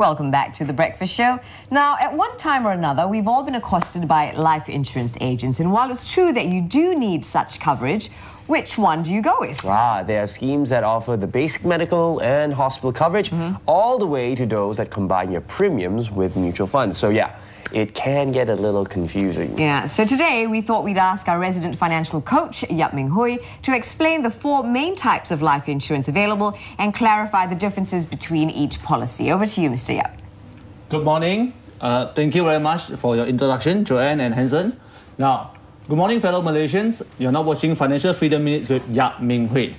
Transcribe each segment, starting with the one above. Welcome back to The Breakfast Show. Now, at one time or another, we've all been accosted by life insurance agents. And while it's true that you do need such coverage, which one do you go with? Ah, there are schemes that offer the basic medical and hospital coverage, all the way to those that combine your premiums with mutual funds. So yeah, it can get a little confusing. Yeah, so today we thought we'd ask our resident financial coach, Yap Ming Hui, to explain the four main types of life insurance available and clarify the differences between each policy. Over to you, Mr. Yap. Good morning. Thank you very much for your introduction, Joanne and Hanson. Now, good morning, fellow Malaysians. You're now watching Financial Freedom Minutes with Yap Ming Hui.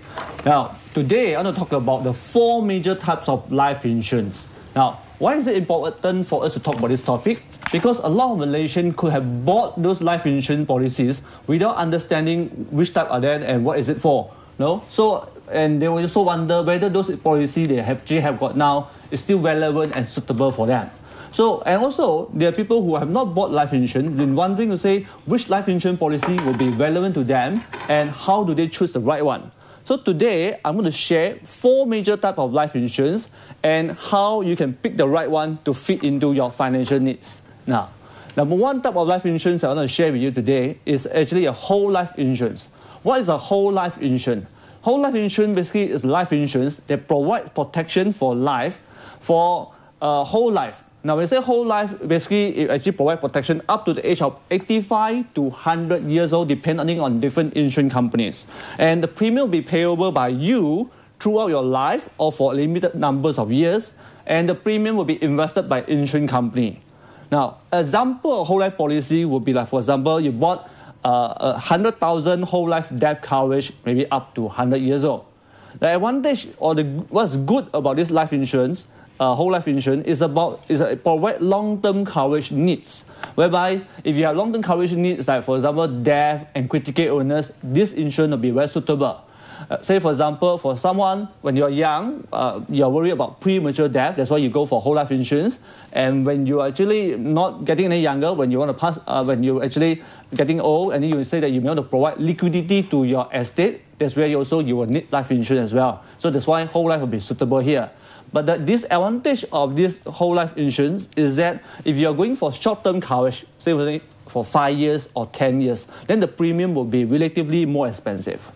Now, today I want to talk about the four major types of life insurance. Now, why is it important for us to talk about this topic? Because a lot of Malaysians could have bought those life insurance policies without understanding which type are there and what is it for. No? So, and they will also wonder whether those policies they actually have got now is still relevant and suitable for them. So, and also, there are people who have not bought life insurance, been wondering to say which life insurance policy will be relevant to them and how do they choose the right one. So today, I'm going to share four major types of life insurance and how you can pick the right one to fit into your financial needs. Now, number one type of life insurance I want to share with you today is actually a whole life insurance. What is a whole life insurance? Whole life insurance basically is life insurance that provides protection for life, for whole life. Now, when I say whole life, basically it actually provides protection up to the age of 85 to 100 years old, depending on different insurance companies. And the premium will be payable by you throughout your life or for limited numbers of years. And the premium will be invested by insurance company. Now, example of whole life policy would be like, for example, you bought 100,000 whole life death coverage, maybe up to 100 years old. The advantage or what's good about this life insurance, whole life insurance provides long-term coverage needs, whereby if you have long-term coverage needs, like for example death and critical illness, this insurance will be very suitable. Say for example, for someone when you're young, you're worried about premature death. That's why you go for whole life insurance. And when you're actually not getting any younger, when you want to pass, when you're actually getting old, and you say that you want to provide liquidity to your estate, that's where you will need life insurance as well. So that's why whole life will be suitable here. But the disadvantage of this whole life insurance is that if you're going for short-term coverage, say for 5 years or 10 years, then the premium will be relatively more expensive.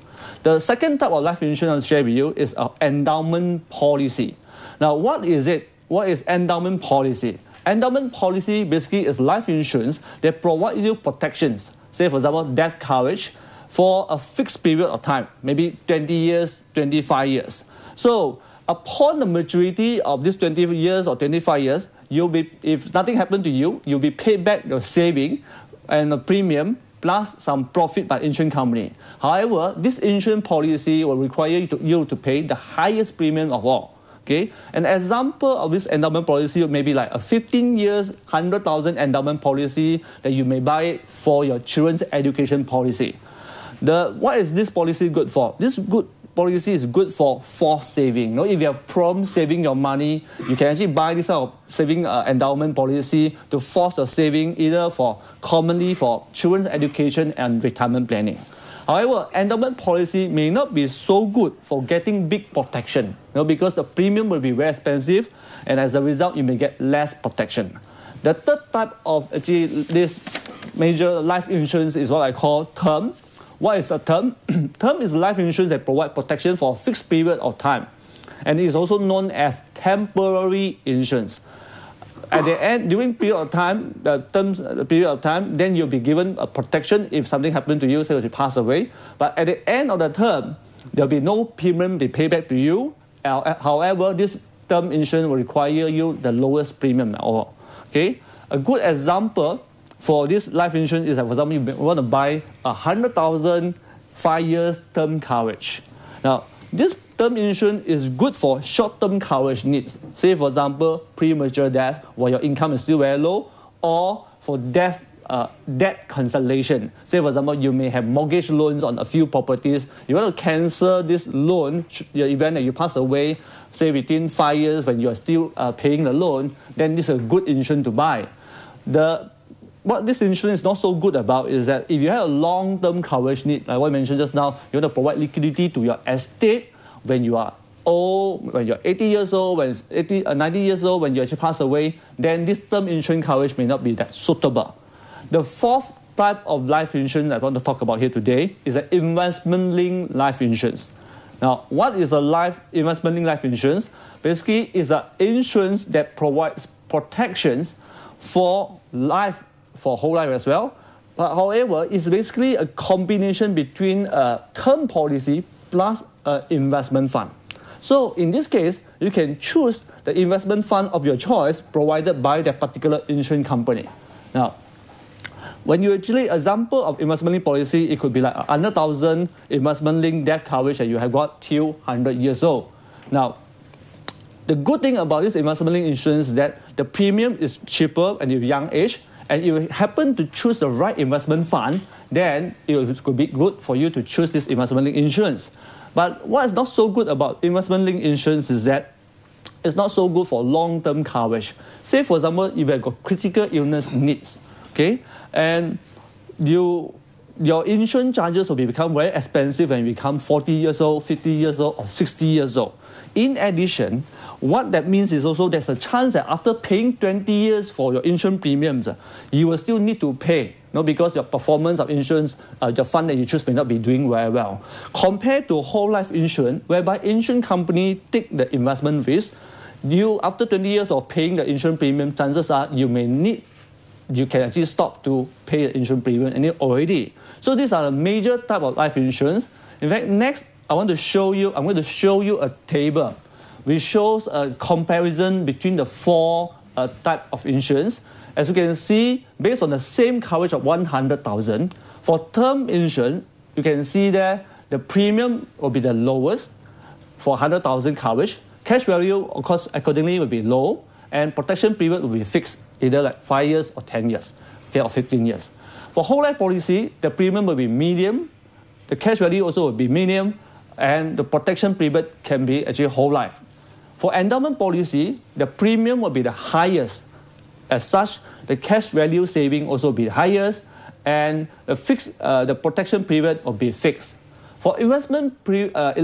The second type of life insurance I'll share with you is an endowment policy. Now, what is it? What is endowment policy? Endowment policy basically is life insurance that provides you protections, say for example, death coverage, for a fixed period of time, maybe 20 years, 25 years. So, upon the maturity of this 20 years or 25 years, if nothing happened to you, you'll be paid back your saving and the premium plus some profit by insurance company. However, this insurance policy will require you to pay the highest premium of all. Okay? An example of this endowment policy may be like a 15 years, 100,000 endowment policy that you may buy for your children's education policy. What is this policy good for? Policy is good for forced saving. You know, if you have problem saving your money, you can actually buy this sort of saving endowment policy to force your saving either commonly for children's education and retirement planning. However, endowment policy may not be so good for getting big protection, because the premium will be very expensive, and as a result, you may get less protection. The third type of actually this major life insurance is what I call term. What is a term? Term is life insurance that provides protection for a fixed period of time, and it is also known as temporary insurance. At the end, during the period of time, then you'll be given a protection if something happened to you, say if you pass away. But at the end of the term, there'll be no premium to pay back to you. However, this term insurance will require you the lowest premium at all. Okay, a good example for this life insurance is that, for example, you want to buy 100,000 5-year term coverage. Now, this term insurance is good for short-term coverage needs. Say, for example, premature death, where your income is still very low, or for debt cancellation. Say, for example, you may have mortgage loans on a few properties. You want to cancel this loan, the event that you pass away, say within 5 years when you're still paying the loan, then this is a good insurance to buy. What this insurance is not so good about is that if you have a long-term coverage need, like what I mentioned just now, you want to provide liquidity to your estate when you are old, when you're 80 years old, when 90 years old, when you actually pass away, then this term insurance coverage may not be that suitable. The fourth type of life insurance I want to talk about here today is an investment-linked life insurance. Now, what is a investment-linked life insurance? Basically, it's an insurance that provides protections for life, for whole life as well. But however, it's basically a combination between a term policy plus an investment fund. So in this case, you can choose the investment fund of your choice provided by that particular insurance company. Now, when you actually, example of investment-linked policy, it could be like 100,000 investment-linked death coverage that you have got till 100 years old. Now, the good thing about this investment-linked insurance is that the premium is cheaper at a young age, and if you happen to choose the right investment fund, then it could be good for you to choose this investment-linked insurance. But what is not so good about investment-linked insurance is that it's not so good for long-term coverage. Say, for example, if you have got critical illness needs, okay, and your insurance charges will become very expensive when you become 40 years old, 50 years old, or 60 years old. In addition, what that means is also there's a chance that after paying 20 years for your insurance premiums, you will still need to pay, because your performance of insurance, the fund that you choose may not be doing very well. Compared to whole life insurance, whereby insurance company take the investment risk, you, after 20 years of paying the insurance premium, chances are you can actually stop to pay the insurance premium already. So these are the major type of life insurance. In fact, next, I'm going to show you a table which shows a comparison between the four types of insurance. As you can see, based on the same coverage of 100,000, for term insurance, you can see there the premium will be the lowest for 100,000 coverage. Cash value, of course, accordingly will be low, and protection period will be fixed, either like 5 years or 10 years, okay, or 15 years. For whole life policy, the premium will be medium, the cash value also will be medium, and the protection period can be actually whole life. For endowment policy, the premium will be the highest. As such, the cash value saving also will be the highest, and the protection period will be fixed. For investment link, if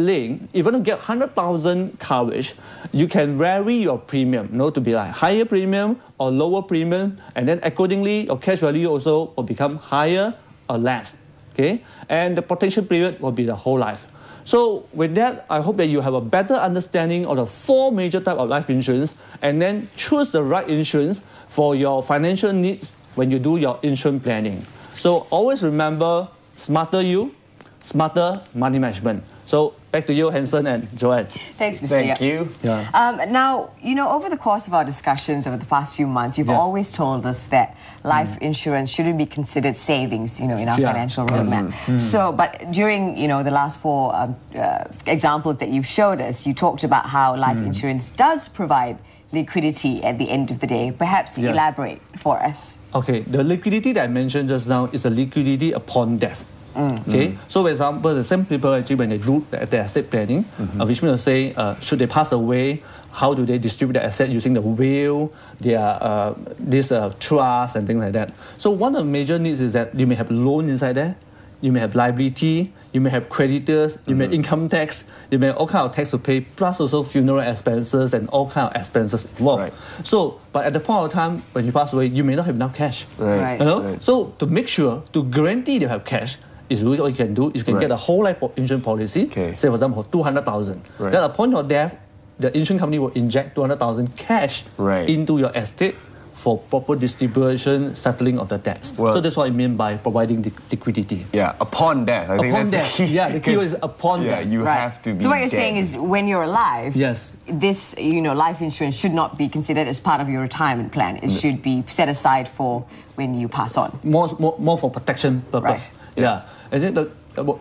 you want to get 100,000 coverage, you can vary your premium, to be like higher premium or lower premium, and then accordingly, your cash value also will become higher or less, okay? And the protection period will be the whole life. So with that, I hope that you have a better understanding of the four major types of life insurance, and then choose the right insurance for your financial needs when you do your insurance planning. So always remember, smarter you, smarter money management. So back to you, Hanson and Joanne. Thanks, Mr. Thank you. Yeah. Now, over the course of our discussions over the past few months, you've always told us that life insurance shouldn't be considered savings, in our financial roadmap. Yes. So, but during, the last four examples that you've showed us, you talked about how life insurance does provide liquidity at the end of the day. Perhaps elaborate for us. Okay, the liquidity that I mentioned just now is a liquidity upon death. Okay, so for example, the same people actually when they do their estate planning, which means to say, should they pass away, how do they distribute the asset using the will, this trust and things like that. So one of the major needs is that you may have loan inside there, you may have liability, you may have creditors, you may have income tax, you may have all kind of tax to pay, plus also funeral expenses and all kind of expenses involved. Right. So, but at the point of time when you pass away, you may not have enough cash. Right. Right. So to make sure, to guarantee you have cash, is what you can do is you can get a whole life insurance policy, say for example 200,000. Then upon your death, the insurance company will inject 200,000 cash into your estate for proper distribution, settling of the debts. Well, so that's what I mean by providing liquidity. Yeah, upon death. I think that's the key. Yeah, the key is upon death. Yeah, you have to be. So what you're saying is when you're alive, this life insurance should not be considered as part of your retirement plan. It should be set aside for when you pass on. More for protection purpose. Right. Yeah.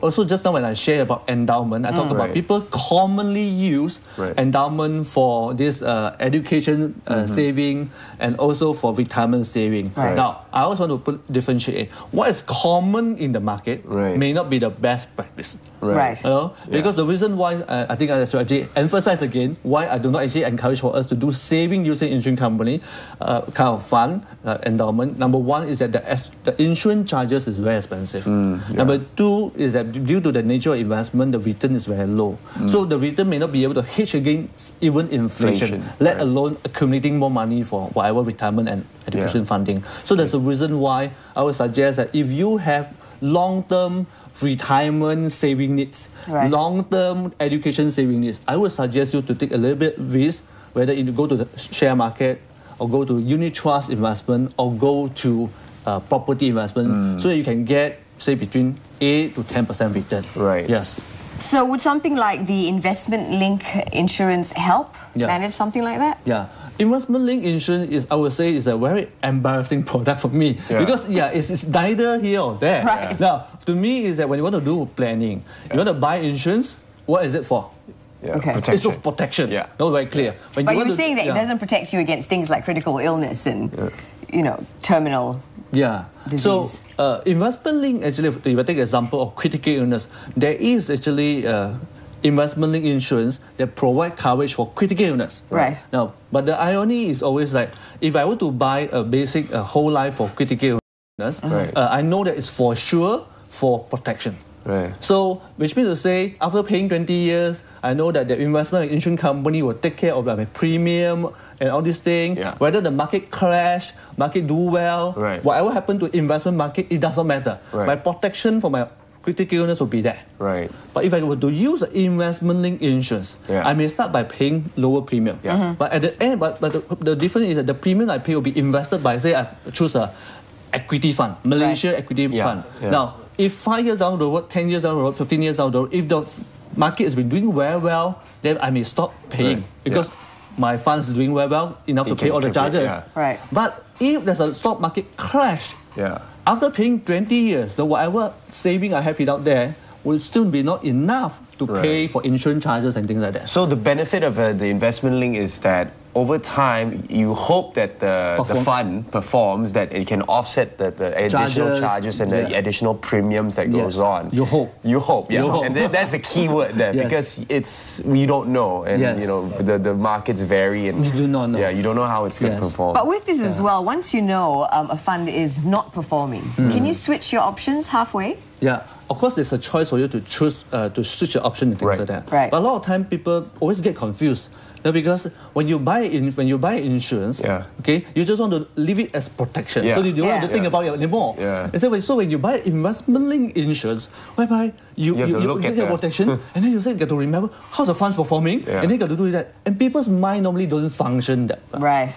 Also, just now when I shared about endowment, I talked about people commonly use endowment for this education saving and also for retirement saving. Right. Now, I also want to differentiate. What is common in the market may not be the best practice. Right. You know? Because the reason why I think I should actually emphasize again why I do not actually encourage for us to do saving using insurance company kind of fund endowment. Number one is that the insurance charges is very expensive. Number two is that due to the nature of investment, the return is very low. So the return may not be able to hedge against even inflation, let alone accumulating more money for whatever retirement and education funding. So that's the reason why I would suggest that if you have long-term retirement saving needs, long-term education saving needs, I would suggest you to take a little bit risk, whether you go to the share market or go to unit trust investment or go to property investment, so that you can get, say, between 8 to 10% return. Right. Yes. So would something like the investment-linked insurance help manage something like that? Yeah. Investment-linked insurance is, I would say, is a very embarrassing product for me because it's neither here or there. Now, to me, is that when you want to do planning, you want to buy insurance. What is it for? Protection. It's of protection. Not very clear. When but you're saying that it doesn't protect you against things like critical illness and you know, terminal. Disease. So investment link, actually, if I take an example of critical illness, there is actually investment link insurance that provide coverage for critical illness. Now, but the irony is always like, if I were to buy a basic whole life for critical illness, I know that it's for sure for protection. So, which means to say, after paying 20 years, I know that the investment insurance company will take care of my premium and all these things. Whether the market crash, market do well, whatever happened to investment market, it doesn't matter. My protection for my critical illness will be there. But if I were to use investment-linked insurance, I may start by paying lower premium. But at the end, but the difference is that the premium I pay will be invested by, say, I choose a equity fund, Malaysia equity fund. Now, if 5 years down the road, 10 years down the road, 15 years down the road, if the market has been doing very well, then I may stop paying because my funds is doing very well enough to pay all the charges. But if there's a stock market crash, after paying 20 years, the whatever saving I have out there will still be not enough to pay for insurance charges and things like that. So the benefit of the investment link is that over time, you hope that the fund performs, that it can offset the additional charges and the additional premiums that goes on. You hope. You hope. And that's the key word there because it's we don't know. And you know the markets vary. And you do not know. Yeah, you don't know how it's going to perform. But with this as well, once you know a fund is not performing, can you switch your options halfway? Of course, there's a choice for you to choose to switch your option and things like that. But a lot of time, people always get confused. No, because when you buy insurance, okay, you just want to leave it as protection. So you don't have to think about it anymore. So when you buy investment-linked insurance, whereby you get protection, and then you still get to remember how the fund's performing, and then you got to do that. And people's mind normally don't function that.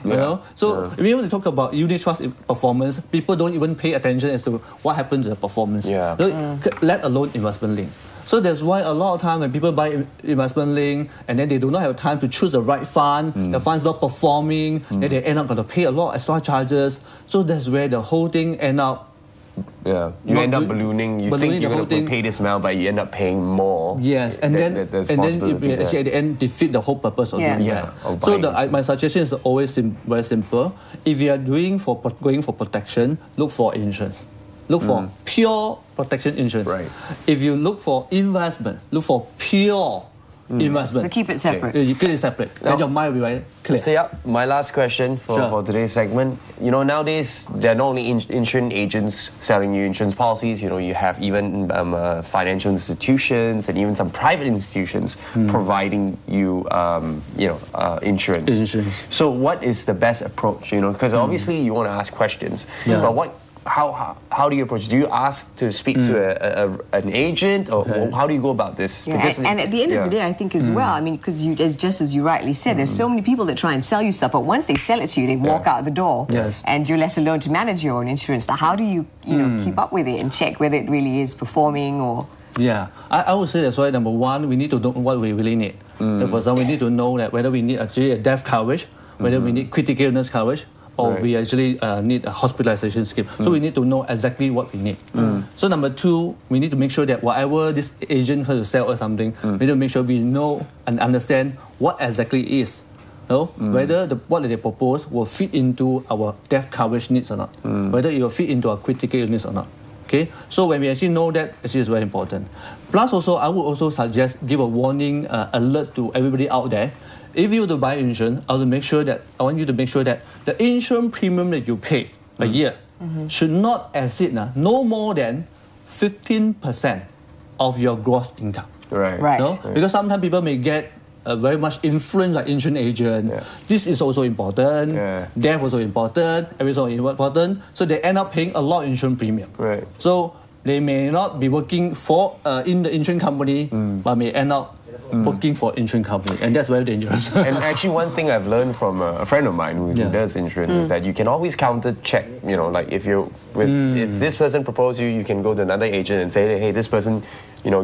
You know. So if you want to talk about unit trust performance, people don't even pay attention as to what happened to the performance. Let alone investment-linked. So that's why a lot of time when people buy investment link and then they do not have time to choose the right fund, the fund's not performing, then they end up going to pay a lot of extra charges. So that's where the whole thing end up. You end up ballooning. You think you're going to pay this amount, but you end up paying more. And then actually at the end defeat the whole purpose of doing that. So my suggestion is always very simple. If you are going for protection, look for insurance. Look for pure protection insurance. If you look for investment, look for pure investment. So keep it separate. You keep it separate. Then your mind will be very clear. So my last question for today's segment. You know, nowadays, there are not only insurance agents selling you insurance policies. You know, you have even financial institutions and even some private institutions providing you, insurance. So what is the best approach? You know, because obviously you want to ask questions. But how do you approach? Do you ask to speak to an agent, or how do you go about this? And at the end of the day, I think as well, I mean, because just as you rightly said, there's so many people that try and sell you stuff, but once they sell it to you, they walk out the door, and you're left alone to manage your own insurance. Now, how do you know, keep up with it and check whether it really is performing or? I would say that's why, number one, we need to know what we really need. For example, we need to know that whether we need actually a death coverage, whether we need critical illness coverage, or we actually need a hospitalization scheme. So we need to know exactly what we need. So number two, we need to make sure that whatever this agent has to sell or something, we need to make sure we know and understand what exactly is. Whether what they propose will fit into our death coverage needs or not. Whether it will fit into our critical illness or not. Okay, so when we actually know that, actually it's very important. Plus also, I would also suggest, give a warning, alert to everybody out there. If you were to buy insurance, I want you to make sure that the insurance premium that you pay a year should not exceed no more than 15% of your gross income. Right. No? Right. Because sometimes people may get very much influenced by insurance agent. Yeah. This is also important. Yeah. Death also important. Everything also important. So they end up paying a lot of insurance premium. Right. So they may not be working for in the insurance company, but may end up working for insurance company, and that's very dangerous. And actually, one thing I've learned from a friend of mine who does insurance is that you can always counter check. You know, like if this person proposed you can go to another agent and say, hey, this person,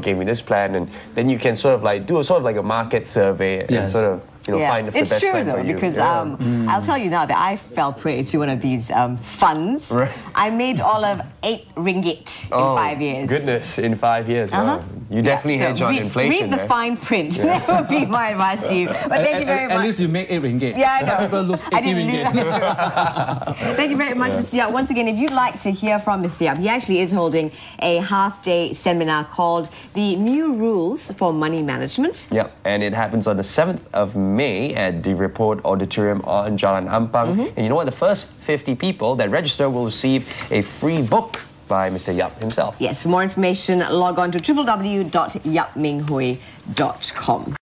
gave me this plan, and then you can sort of like do a sort of like a market survey and sort of. Find if it's the best true plan though for you. Because I'll tell you now that I fell prey to one of these funds. Right. I made all of 8 ringgit in 5 years. Goodness, in 5 years, wow. You definitely hedge on inflation. Read the fine print. That would be my advice to you. But thank you very much. At least you make 8 ringgit. Yeah, I know. Some people lose 80 ringgit. Thank you very much, Mr. Yap. Once again, if you'd like to hear from Mr. Yap, he actually is holding a half-day seminar called The New Rules for Money Management. Yep, and it happens on the 7th of May at the Report Auditorium on Jalan Ampang. And you know what? The first 50 people that register will receive a free book by Mr. Yap himself. Yes, for more information, log on to www.yapminghui.com.